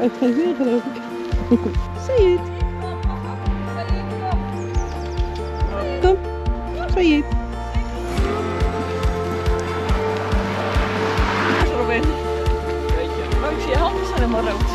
Ik ga weer geloof ik. Sayid! Kom, Sayid! Robin, je handen zijn helemaal rood.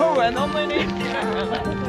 Oh, en dan ben ik.